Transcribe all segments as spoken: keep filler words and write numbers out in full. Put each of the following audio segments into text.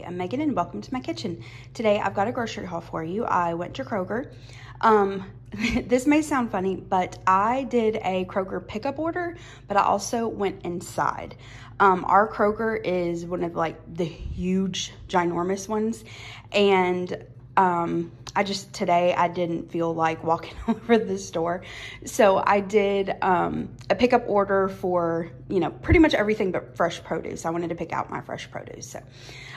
Hi, I'm Megan and welcome to my kitchen. Today I've got a grocery haul for you. I went to Kroger. Um, this may sound funny, but I did a Kroger pickup order, but I also went inside. Um, our Kroger is one of like the huge, ginormous ones. And um, I just, today I didn't feel like walking over the store. So I did um, a pickup order for, you know, pretty much everything but fresh produce. I wanted to pick out my fresh produce. So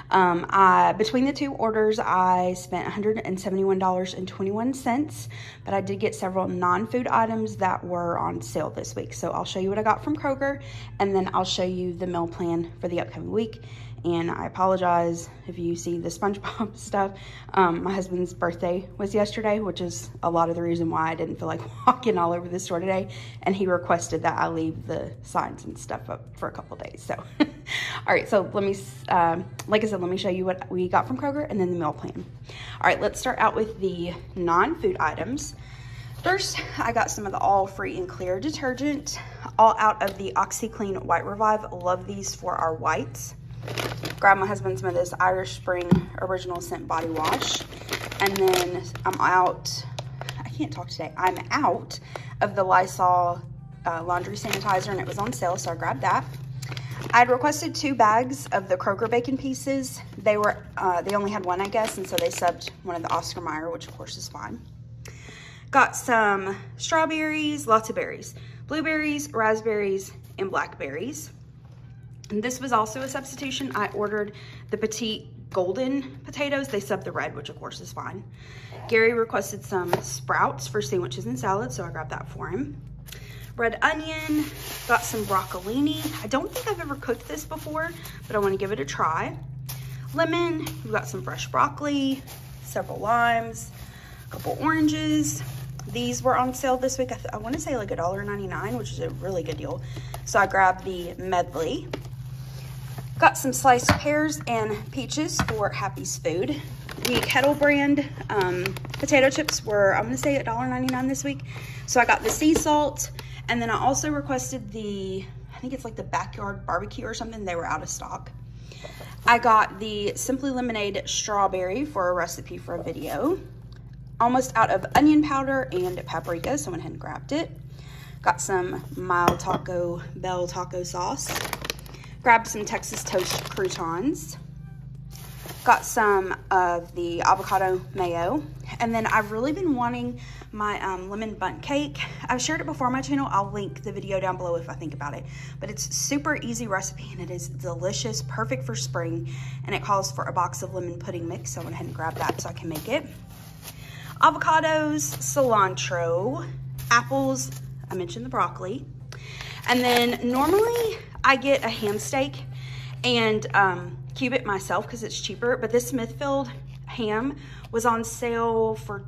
um, I, between the two orders, I spent one hundred seventy-one dollars and twenty-one cents, but I did get several non-food items that were on sale this week. So I'll show you what I got from Kroger, and then I'll show you the meal plan for the upcoming week. And I apologize if you see the SpongeBob stuff. Um, my husband's birthday was yesterday, which is a lot of the reason why I didn't feel like walking all over the store today. And he requested that I leave the signs and stuff up for a couple days. So, all right, so let me, um, like I said, let me show you what we got from Kroger and then the meal plan. All right, let's start out with the non-food items. First, I got some of the all free and clear detergent, all out of the OxyClean White Revive. Love these for our whites. Grab my husband some of this Irish Spring original scent body wash, and then I'm out I can't talk today I'm out of the Lysol uh, laundry sanitizer, and it was on sale, so I grabbed that. I'd requested two bags of the Kroger bacon pieces. They were uh, they only had one, I guess, and so they subbed one of the Oscar Mayer, which of course is fine. Got some strawberries, lots of berries, blueberries, raspberries, and blackberries. And this was also a substitution. I ordered the petite golden potatoes. They subbed the red, which of course is fine. Gary requested some sprouts for sandwiches and salad, so I grabbed that for him. Red onion, got some broccolini. I don't think I've ever cooked this before, but I want to give it a try. Lemon, we've got some fresh broccoli, several limes, a couple oranges. These were on sale this week. I, I want to say like a dollar ninety-nine, which is a really good deal. So I grabbed the medley. Got some sliced pears and peaches for Happy's Food. The Kettle brand um, potato chips were, I'm gonna say a dollar ninety-nine this week. So I got the sea salt, and then I also requested the, I think it's like the backyard barbecue or something. They were out of stock. I got the Simply Lemonade strawberry for a recipe for a video. Almost out of onion powder and paprika, so I went ahead and grabbed it. Got some mild Taco Bell taco sauce. Grabbed some Texas toast croutons. Got some of the avocado mayo. And then I've really been wanting my um, lemon bundt cake. I've shared it before on my channel. I'll link the video down below if I think about it. But it's super easy recipe, and it is delicious, perfect for spring. And it calls for a box of lemon pudding mix. So I went ahead and grabbed that so I can make it. Avocados, cilantro, apples. I mentioned the broccoli. And then normally I get a ham steak and um, cube it myself because it's cheaper, but this Smithfield ham was on sale for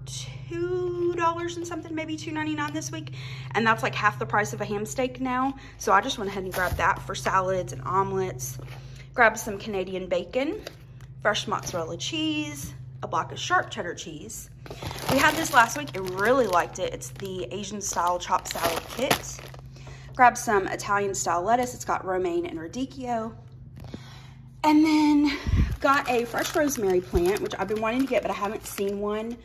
two dollars and something, maybe two ninety-nine this week, and that's like half the price of a ham steak now, so I just went ahead and grabbed that for salads and omelets. Grabbed some Canadian bacon, fresh mozzarella cheese, a block of sharp cheddar cheese. We had this last week and really liked it. It's the Asian style chopped salad kit. Grab some Italian style lettuce. It's got romaine and radicchio. And then got a fresh rosemary plant, which I've been wanting to get, but I haven't seen one.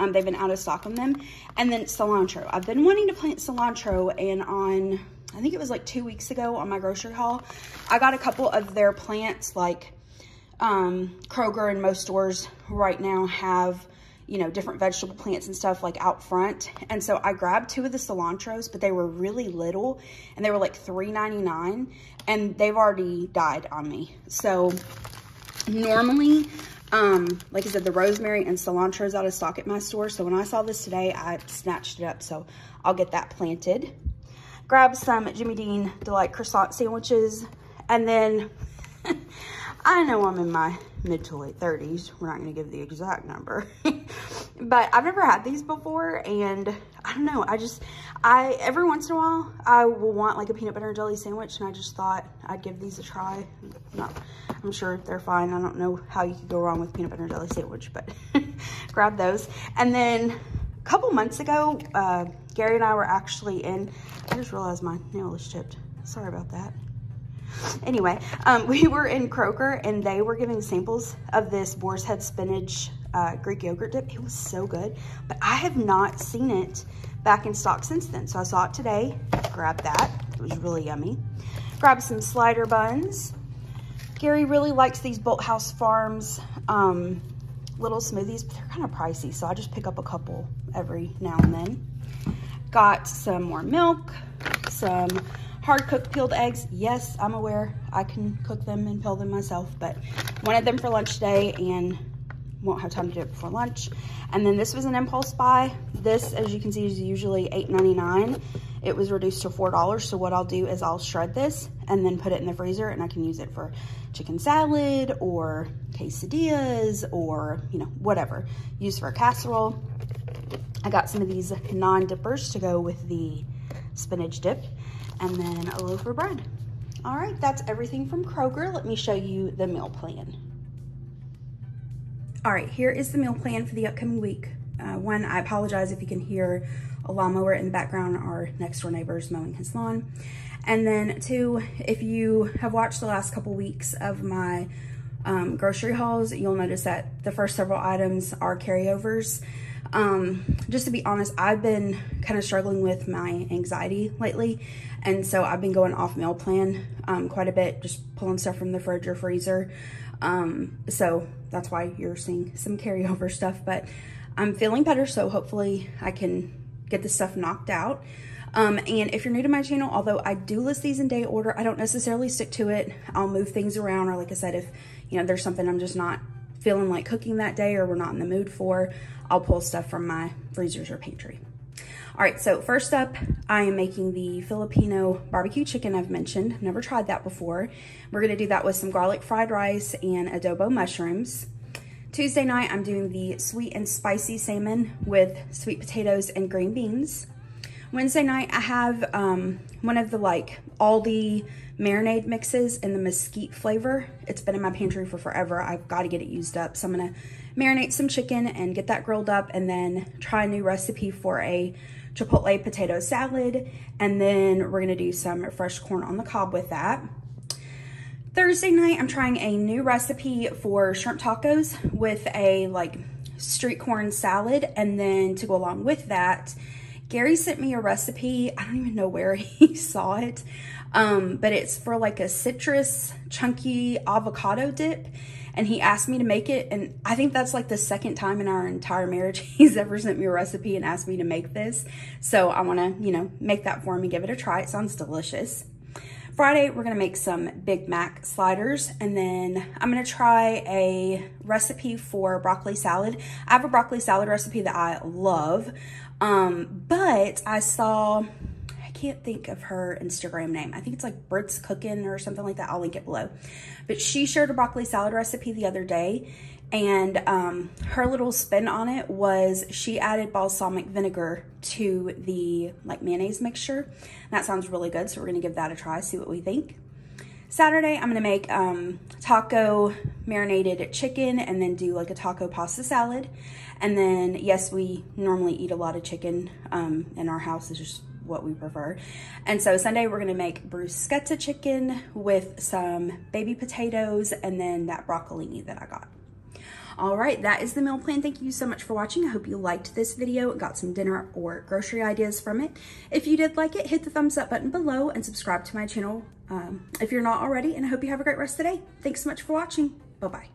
Um, they've been out of stock on them. And then cilantro. I've been wanting to plant cilantro, and on, I think it was like two weeks ago on my grocery haul, I got a couple of their plants. Like um, Kroger and most stores right now have, you know, different vegetable plants and stuff like out front. And so I grabbed two of the cilantros, but they were really little, and they were like three ninety-nine, and they've already died on me. So normally, um, like I said, the rosemary and cilantro is out of stock at my store. So when I saw this today, I snatched it up. So I'll get that planted. Grab some Jimmy Dean Delight croissant sandwiches. And then I know I'm in my mid to late thirties. We're not going to give the exact number, but I've never had these before. And I don't know, I just, I, every once in a while I will want like a peanut butter and jelly sandwich. And I just thought I'd give these a try. No, I'm sure they're fine. I don't know how you could go wrong with peanut butter and jelly sandwich, but grab those. And then a couple months ago, uh, Gary and I were actually in, I just realized my nail is chipped. Sorry about that. Anyway, um, we were in Kroger and they were giving samples of this Boar's Head spinach uh, Greek yogurt dip. It was so good, but I have not seen it back in stock since then. So I saw it today, grabbed that. It was really yummy. Grabbed some slider buns. Gary really likes these Bolthouse Farms um, little smoothies, but they're kind of pricey. So I just pick up a couple every now and then. Got some more milk, some hard cooked peeled eggs. Yes, I'm aware I can cook them and peel them myself, but wanted them for lunch today and won't have time to do it before lunch. And then this was an impulse buy. This, as you can see, is usually eight ninety-nine. It was reduced to four dollars. So what I'll do is I'll shred this and then put it in the freezer and I can use it for chicken salad or quesadillas or, you know, whatever. Use for a casserole. I got some of these non-dippers to go with the spinach dip, and then a loaf of bread. All right, that's everything from Kroger. Let me show you the meal plan. All right, here is the meal plan for the upcoming week. Uh, one, I apologize if you can hear a lawnmower in the background, our next door neighbor's mowing his lawn. And then two, if you have watched the last couple weeks of my um, grocery hauls, you'll notice that the first several items are carryovers. Um, just to be honest, I've been kind of struggling with my anxiety lately. And so I've been going off meal plan, um, quite a bit, just pulling stuff from the fridge or freezer. Um, so that's why you're seeing some carryover stuff, but I'm feeling better. So hopefully I can get this stuff knocked out. Um, and if you're new to my channel, although I do list these in day order, I don't necessarily stick to it. I'll move things around. Or like I said, if you know, there's something I'm just not feeling like cooking that day or we're not in the mood for, I'll pull stuff from my freezers or pantry. All right, so first up, I am making the Filipino barbecue chicken I've mentioned. I've never tried that before. We're gonna do that with some garlic fried rice and adobo mushrooms. Tuesday night, I'm doing the sweet and spicy salmon with sweet potatoes and green beans. Wednesday night, I have um, one of the like Aldi marinade mixes in the mesquite flavor. It's been in my pantry for forever. I've got to get it used up. So I'm going to marinate some chicken and get that grilled up and then try a new recipe for a chipotle potato salad. And then we're going to do some fresh corn on the cob with that. Thursday night, I'm trying a new recipe for shrimp tacos with a like street corn salad. And then to go along with that, Gary sent me a recipe. I don't even know where he saw it, um, but it's for like a citrus chunky avocado dip. And he asked me to make it. And I think that's like the second time in our entire marriage he's ever sent me a recipe and asked me to make this. So I want to, you know, make that for him and give it a try. It sounds delicious. Friday, we're going to make some Big Mac sliders. And then I'm going to try a recipe for broccoli salad. I have a broccoli salad recipe that I love. Um, but I saw, I can't think of her Instagram name. I think it's like Brit's Cookin' or something like that. I'll link it below. But she shared a broccoli salad recipe the other day. And, um, her little spin on it was she added balsamic vinegar to the like mayonnaise mixture. And that sounds really good. So we're going to give that a try, see what we think. Saturday, I'm going to make, um, taco marinated chicken and then do like a taco pasta salad. And then, yes, we normally eat a lot of chicken, um, in our house. It's just what we prefer. And so Sunday, we're going to make bruschetta chicken with some baby potatoes and then that broccolini that I got. All right, that is the meal plan. Thank you so much for watching. I hope you liked this video and got some dinner or grocery ideas from it. If you did like it, hit the thumbs up button below and subscribe to my channel um, if you're not already. And I hope you have a great rest of the day. Thanks so much for watching. Bye-bye.